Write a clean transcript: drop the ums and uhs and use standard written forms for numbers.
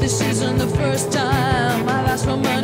This isn't the first time I've asked for money.